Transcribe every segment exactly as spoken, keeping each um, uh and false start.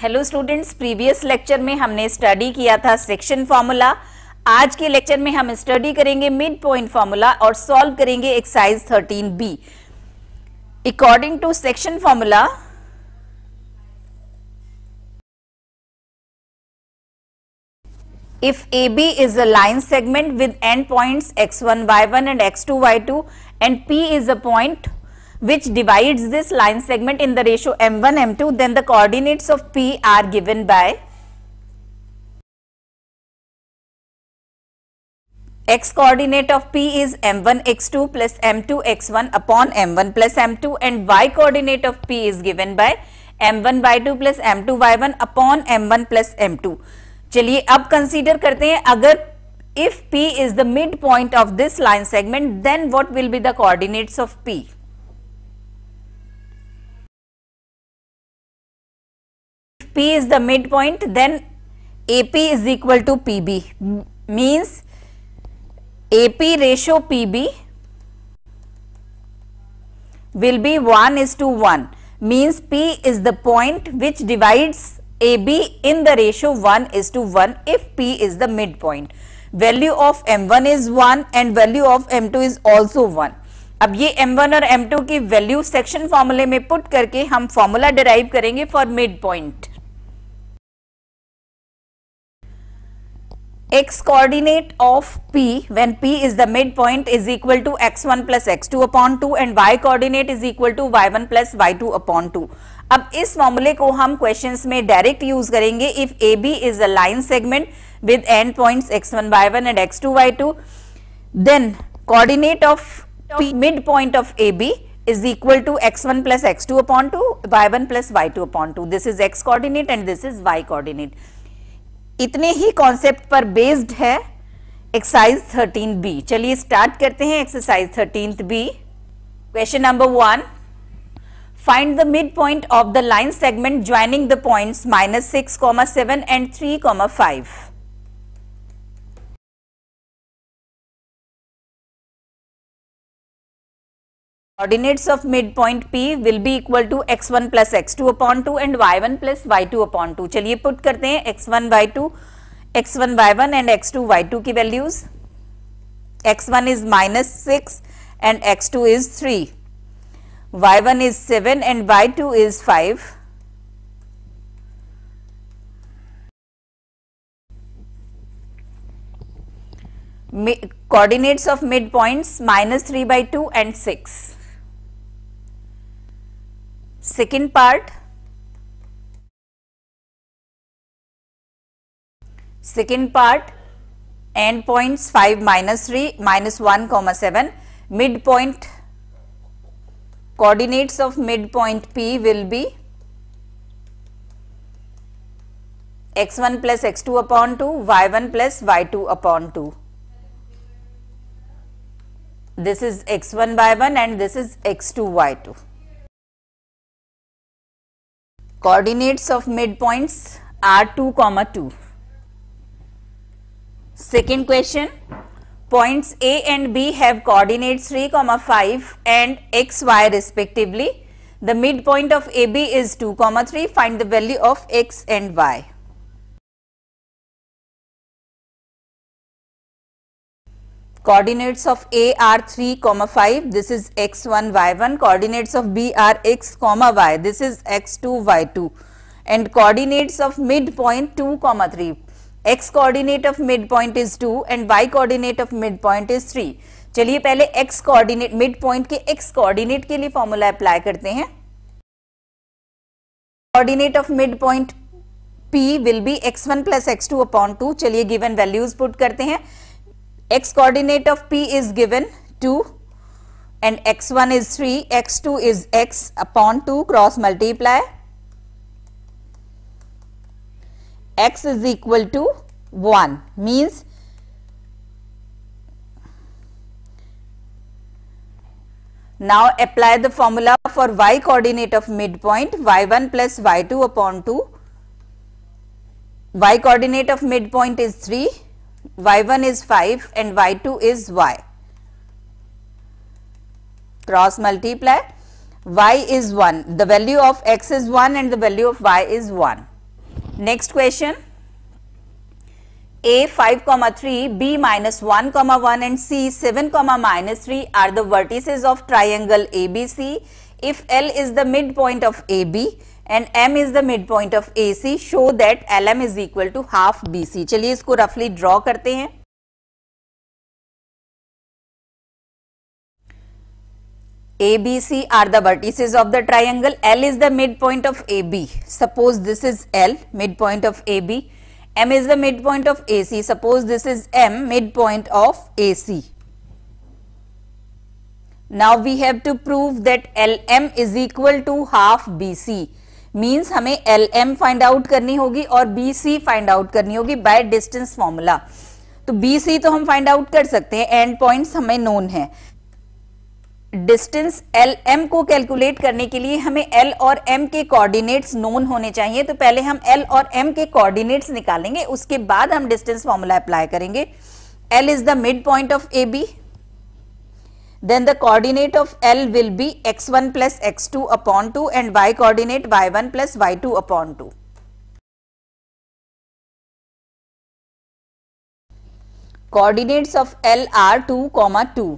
Hello students, previous lecture में हमने study किया था सेक्शन फार्मूला। आज के लेक्चर में हम स्टडी करेंगे मिड पॉइंट फार्मूला और सॉल्व करेंगे exercise thirteen B. According to section formula, if A B is a line segment with end points x one y one and x two y two and P is a point which divides this line segment in the ratio m one m two, then the coordinates of P are given by x coordinate of P is m one x two plus m two x one upon m one plus m two, and y coordinate of P is given by m one y two plus m two y one upon m one plus m two. चलिए अब consider करते हैं, अगर if P is the mid point of this line segment then what will be the coordinates of P। P is the mid point then A P is equal to P B, means A P ratio P B will be one is to one, means P is the point which divides A B in the ratio one is to one if P is the midpoint. Value of m one is one and value of m two is also one. अब ये m one और m two की value section फॉर्मूले में put करके हम formula derive करेंगे for mid point. X coordinate of P when P is the midpoint is equal to x one plus x two upon two and y coordinate is equal to y one plus y two upon two. अब इस फॉर्मूले को हम questions में direct use करेंगे। If A B is a line segment with end points x one y one and x two y two, then coordinate of P mid point of A B is equal to x one plus x two upon two, y one plus y two upon two. This is x coordinate and this is y coordinate. इतने ही concept पर based है exercise thirteen B. चलिए start करते हैं exercise thirteen B. Question number one, Find the midpoint of the line segment joining the points minus six, seven and three, five. Coordinates of midpoint P will be equal to x one plus x two upon two and y one plus y two upon two. चलिए put करते हैं x one y two, x one y one and x two y two की values. x one is minus six and x two is three. y one is seven and y two is five. Mi- coordinates of midpoints minus three by two and six. Second part. Second part. End points five minus three minus one, seven. Midpoint. Coordinates of midpoint P will be x one plus x two upon two, y one plus y two upon two. This is x one y one and this is x two y two. Coordinates of midpoints are two, two. Second question. Points A and B have coordinates three, five and x y respectively. The midpoint of A B is two, three. Find the value of x and y. Coordinates of A are three, five. This is x one y one. Coordinates of B are x, y. This is x two y two. And coordinates of midpoint two, three. x coordinate of mid point is two and y coordinate of mid point is three. चलिए पहले x coordinate mid point के x coordinate के लिए formula apply करते हैं. Coordinate of mid point P will be x one plus x two upon two. चलिए given values put करते हैं. x coordinate of P is given two and x one is three, x two is x upon two, cross multiply. x is equal to one, means now apply the formula for y coordinate of midpoint y one plus y two upon two. Y coordinate of midpoint is three, y one is five and y two is y. Cross multiply, y is one, the value of x is one and the value of y is one. Next question, A five comma three, B minus one comma one and C seven comma minus three are the vertices of triangle A B C. If L is the midpoint of A B and M is the midpoint of A C, show that L M is equal to half B C. चलिए इसको रफली draw करते हैं. A B C are the vertices of the triangle. L is the midpoint of A B. Suppose this is L, midpoint of A B. M is the midpoint of A C. Suppose this is M, midpoint of A C. Now we have to prove that L M is equal to half B C. Means हमें L M find out करनी होगी और B C find out करनी होगी by distance formula. तो B C तो हम find out कर सकते हैं, end points हमें known है. डिस्टेंस L M को कैलकुलेट करने के लिए हमें L और M के कोऑर्डिनेट्स नोन होने चाहिए. तो पहले हम L और M के कोऑर्डिनेट्स निकालेंगे, उसके बाद हम डिस्टेंस फॉर्मूला अप्लाई करेंगे. L is the mid point of A B, then the coordinate of L will be x one plus x two upon two and y coordinate y one plus y two upon two. Coordinates of L are two comma two.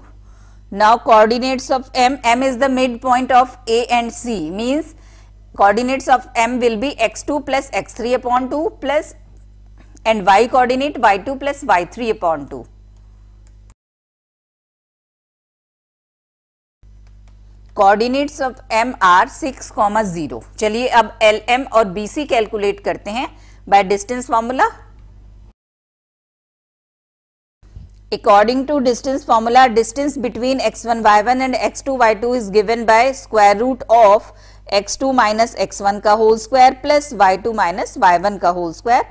Now coordinates of M, M is the midpoint of A and C, means coordinates of M will be x two plus x three upon two plus and y coordinate y two plus y three upon two. Coordinates of M are six comma zero. चलिए अब L M और B C calculate करते हैं by distance formula. According to distance formula, distance between x one y one and x two y two is given by square root of x two minus x one का whole square plus y two minus y one का whole square.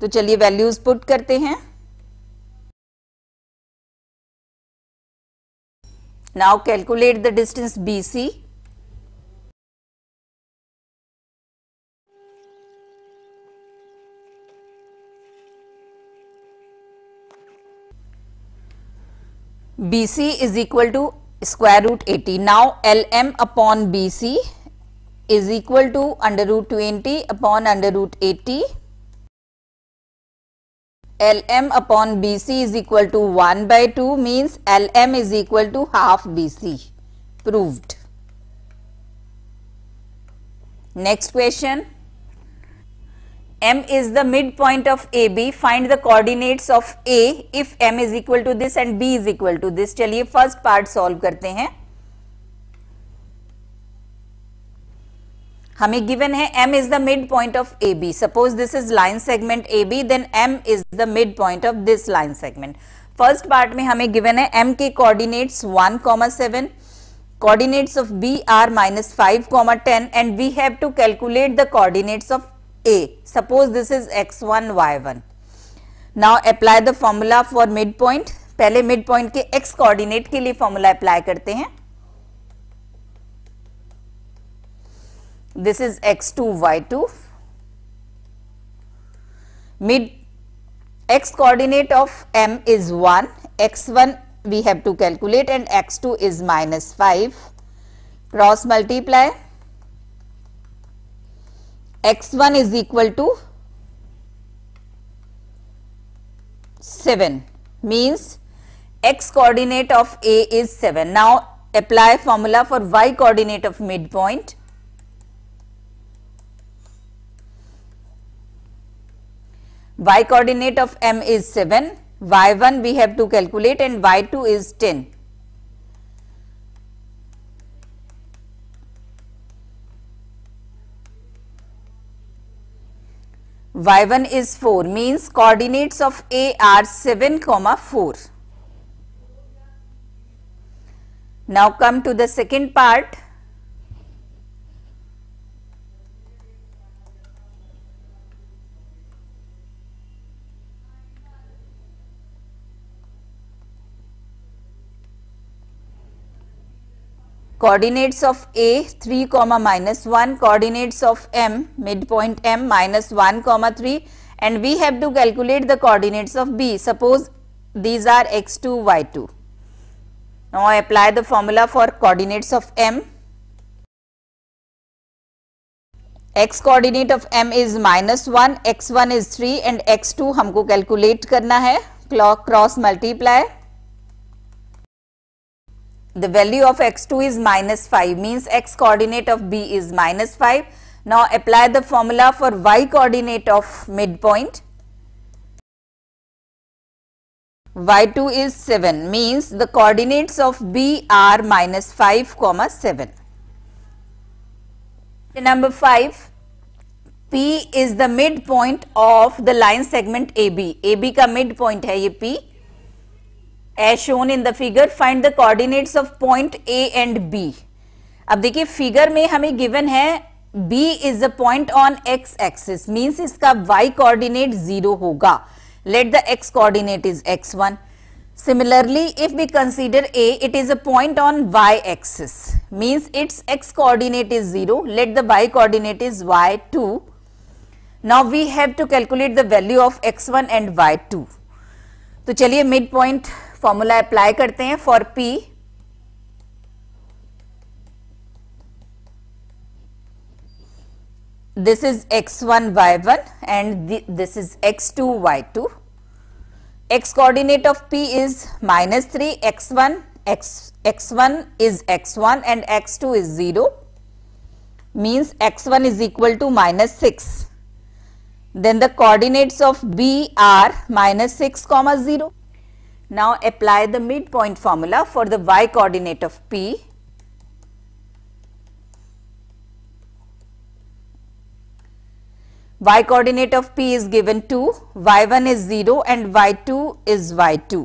तो चलिए values put करते हैं. Now calculate the distance B C. B C is equal to square root eighty. Now L M upon B C is equal to under root twenty upon under root eighty. L M upon B C is equal to one by two, means L M is equal to half B C. Proved. Next question. M is the midpoint of A B. Find the coordinates of A if M is equal to this and B is equal to this. चलिए first part solve करते हैं. हमें given है M is the midpoint of A B. Suppose this is line segment A B, then M is the midpoint of this line segment. First part में हमें given है M के coordinates one comma seven. Coordinates of B are minus five comma ten and we have to calculate the coordinates of A. Suppose this is x one y one. Now apply the formula for midpoint. पहले midpoint के x coordinate के लिए formula apply करते हैं. This is x two y two. Mid x coordinate of M is one. x one we have to calculate and x two is minus five. Cross multiply. x one is equal to seven, means x coordinate of A is seven. Now apply formula for y coordinate of midpoint. Y coordinate of M is seven, y one we have to calculate and y two is ten. y one is four, means coordinates of A are seven comma four. Now come to the second part. Coordinates of A three comma minus one, coordinates of M, midpoint M minus one comma three, and we have to calculate the coordinates of B. Suppose these are x two, y two. Now I apply the formula for coordinates of M. X coordinate of M is minus one, x one is three and x two हमको calculate करना है. Clock cross multiply the value of x two is minus five means x coordinate of b is minus five. Now apply the formula for y coordinate of midpoint. y two is seven means the coordinates of b are minus five comma seven. Number five, p is the midpoint of the line segment A B. A B का midpoint है ये p. As shown in the figure, find the coordinates of point A and B. अब देखिए figure में हमें given है B is the point on x axis, means इसका y coordinate zero होगा. Let the x coordinate is x one. Similarly, if we consider A, it is a point on y axis, means its x coordinate is zero. Let the y coordinate is y two. Now we have to calculate the value of x one and y two. तो चलिए mid point formula apply करते हैं for P. This is x one y one and this is x two y two. X coordinate of P is minus three, x one x one is x one and x two is zero means x one is equal to minus six. Then the coordinates of B are minus six comma zero. Now apply the midpoint formula for the y coordinate of P. Y coordinate of P is given two, y one is zero and y two is y two.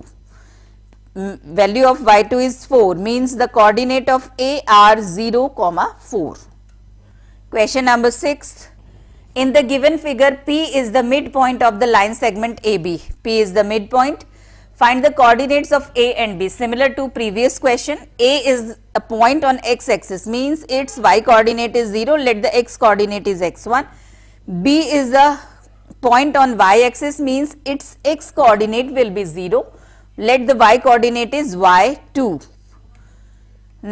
Value of y two is four means the coordinate of A are zero comma four. Question number six. In the given figure, P is the midpoint of the line segment A B. P is the midpoint. Find the coordinates of A and B. Similar to previous question, A is a point on x axis means its y coordinate is zero. Let the x coordinate is x one. B is the point on y axis means its x coordinate will be zero. Let the y coordinate is y two.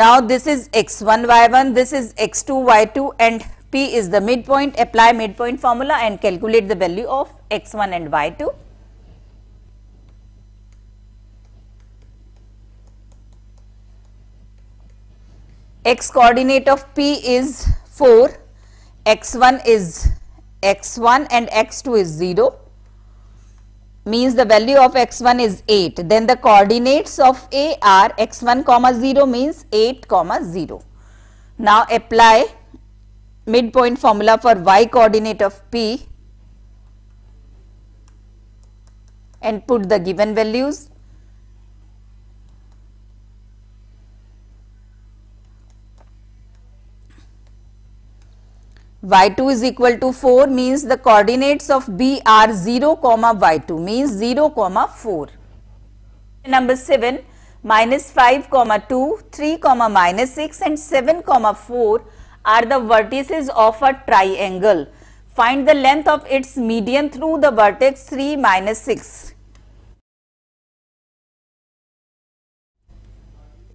Now this is x one y one, this is x two y two and P is the midpoint. Apply midpoint formula and calculate the value of x one and y two. X coordinate of P is four, x one is x one and x two is zero means the value of x one is eight. Then the coordinates of A are x one comma zero means eight comma zero. Now apply midpoint formula for y coordinate of P and put the given values. y two is equal to four means the coordinates of B are zero comma y two means zero comma four. Number seven, minus five comma two, three comma minus six and seven comma four are the vertices of a triangle. Find the length of its median through the vertex three minus six.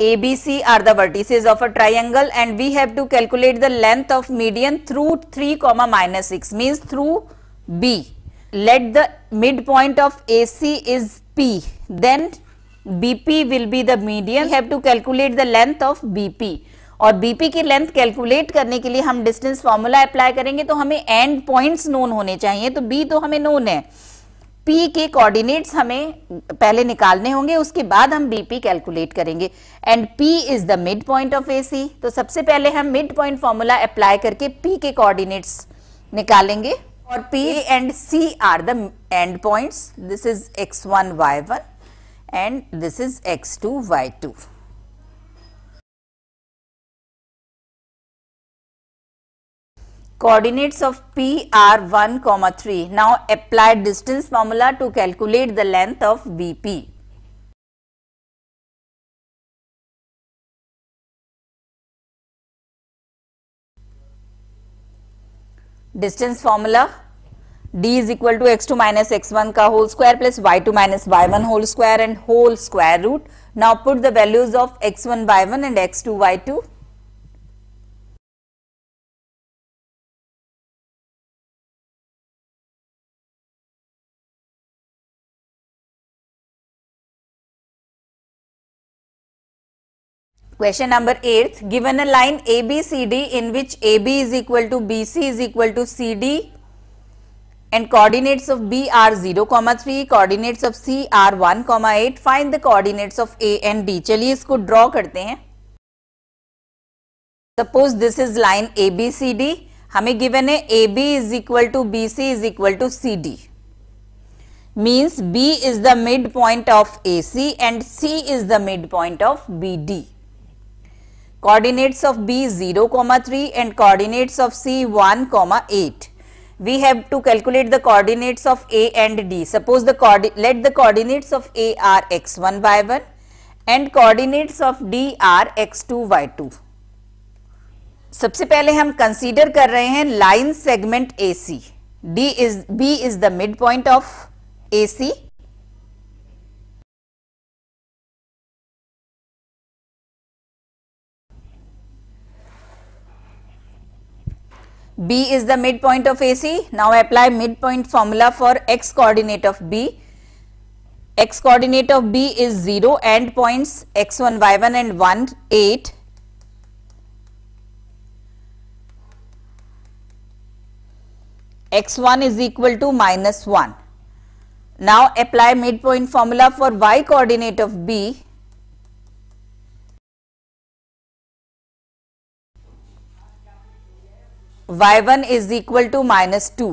A, B, C are the vertices of a triangle and we have to calculate the length of median through three comma minus six means through B. Let the midpoint of A C is P, then B P will be the median. We have to calculate the length of B P. और B P की length calculate करने के लिए हम distance formula apply करेंगे तो हमें and points known होने चाहिए. तो B तो हमें नोन है, P के कोऑर्डिनेट्स हमें पहले निकालने होंगे, उसके बाद हम B P कैलकुलेट करेंगे. And P is the mid point of A C. तो सबसे पहले हम मिड पॉइंट फॉर्मूला अप्लाई करके P के कोऑर्डिनेट्स निकालेंगे और P and C are the end points. This is x one y one and this is x two y two. Coordinates of P are one comma three. Now apply distance formula to calculate the length of B P. Distance formula, d is equal to x two minus x one का whole square plus y two minus y one whole square and whole square root. Now put the values of x one y one and x two y two. Question number eighth, given a line A B C D in which A B is equal to B C is equal to C D and coordinates of B are zero, three, coordinates of C are one, eight, find the coordinates of A and D. चलिए इसको draw करते हैं. Suppose this is line A B C D, हमें given है A B is equal to B C is equal to C D. Means B is the midpoint of A C and C is the midpoint of B D. Coordinates of B zero, three and coordinates of C one, eight. We have to calculate the coordinates of A and D. Suppose the coordi- let the coordinates of A are x one, y one and coordinates of D are x two, y two. सबसे पहले हम consider कर रहे हैं line segment A C. D is B is the midpoint of A C. B is the midpoint of A C. Now apply midpoint formula for x coordinate of B. X coordinate of B is zero and points x one, y one and one, eight. x one is equal to minus one. Now apply midpoint formula for y coordinate of B. y one is equal to minus two,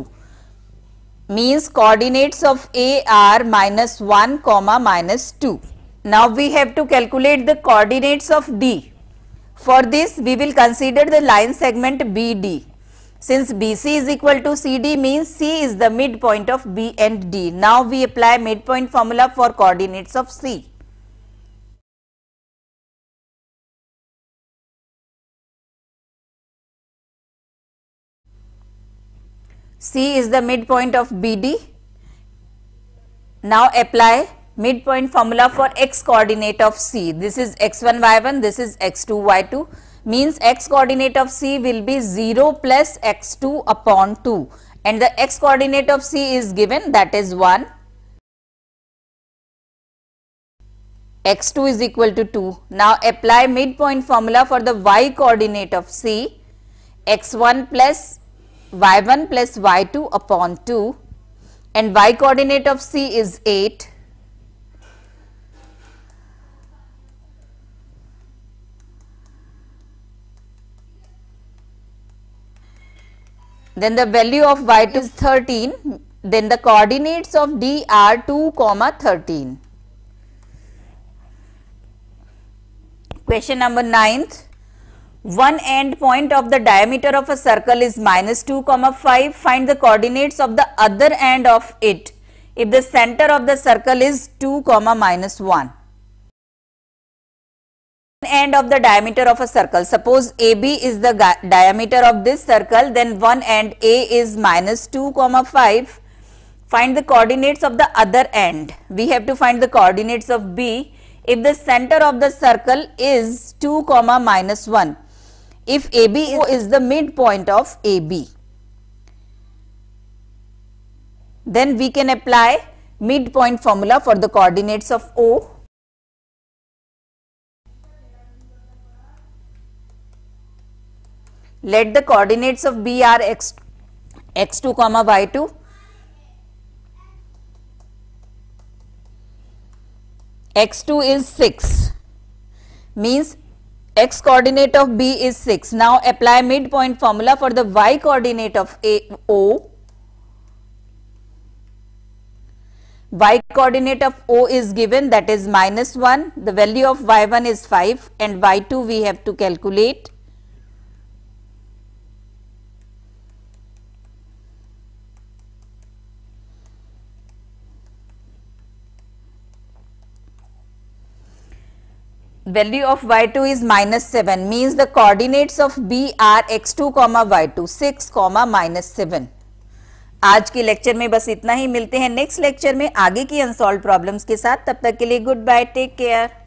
means coordinates of A are minus one, minus two. Now we have to calculate the coordinates of D. For this we will consider the line segment B D. Since B C is equal to C D, means C is the midpoint of B and D. Now we apply midpoint formula for coordinates of C. C is the midpoint of B D. Now apply midpoint formula for x coordinate of C. This is x one, y one, this is x two, y two, means x coordinate of C will be zero plus x two upon two and the x coordinate of C is given, that is one. x two is equal to two. Now apply midpoint formula for the y coordinate of C. x one plus y one plus y two upon two and y coordinate of C is eight. Then the value of y is thirteen. Then the coordinates of D are two, thirteen. Question number ninth. One end point of the diameter of a circle is minus two, five. Find the coordinates of the other end of it if the center of the circle is two, minus one. One end of the diameter of a circle. Suppose A B is the diameter of this circle, then one end A is minus two, five. Find the coordinates of the other end. We have to find the coordinates of B if the center of the circle is two, minus one. If A B is the midpoint of A B, then we can apply midpoint formula for the coordinates of O. Let the coordinates of B are x, x two, y two. x two is six, means x coordinate of B is six. Now apply midpoint formula for the y coordinate of A, O. Y coordinate of O is given, that is minus one. The value of y one is five and y two we have to calculate. Value of y two is minus seven, means the coordinates of B are x two, y two, six, minus seven. आज के lecture में बस इतना ही. मिलते हैं next lecture में आगे की अनसॉल्व प्रॉब्लम्स के साथ. तब तक के लिए गुड बाय, टेक केयर.